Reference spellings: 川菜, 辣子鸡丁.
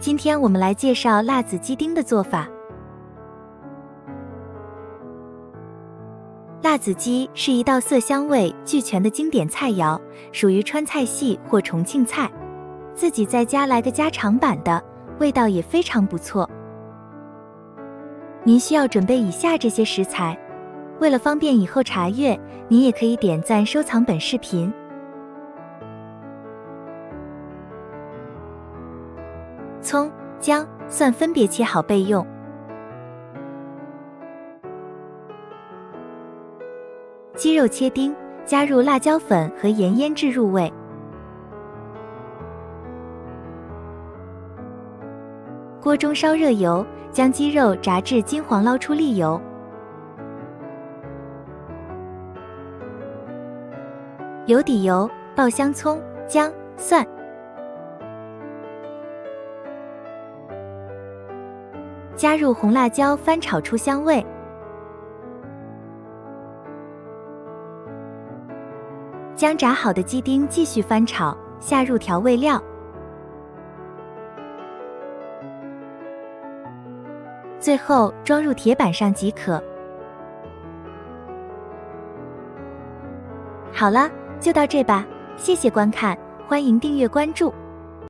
今天我们来介绍辣子鸡丁的做法。辣子鸡是一道色香味俱全的经典菜肴，属于川菜系或重庆菜。自己在家来个加长版的，味道也非常不错。您需要准备以下这些食材，为了方便以后查阅，您也可以点赞收藏本视频。 葱、姜、蒜分别切好备用。鸡肉切丁，加入辣椒粉和盐腌制入味。锅中烧热油，将鸡肉炸至金黄，捞出沥油。油底油，爆香葱、姜、蒜。 加入红辣椒，翻炒出香味。将炸好的鸡丁继续翻炒，下入调味料。最后装入铁板上即可。好了，就到这吧，谢谢观看，欢迎订阅关注。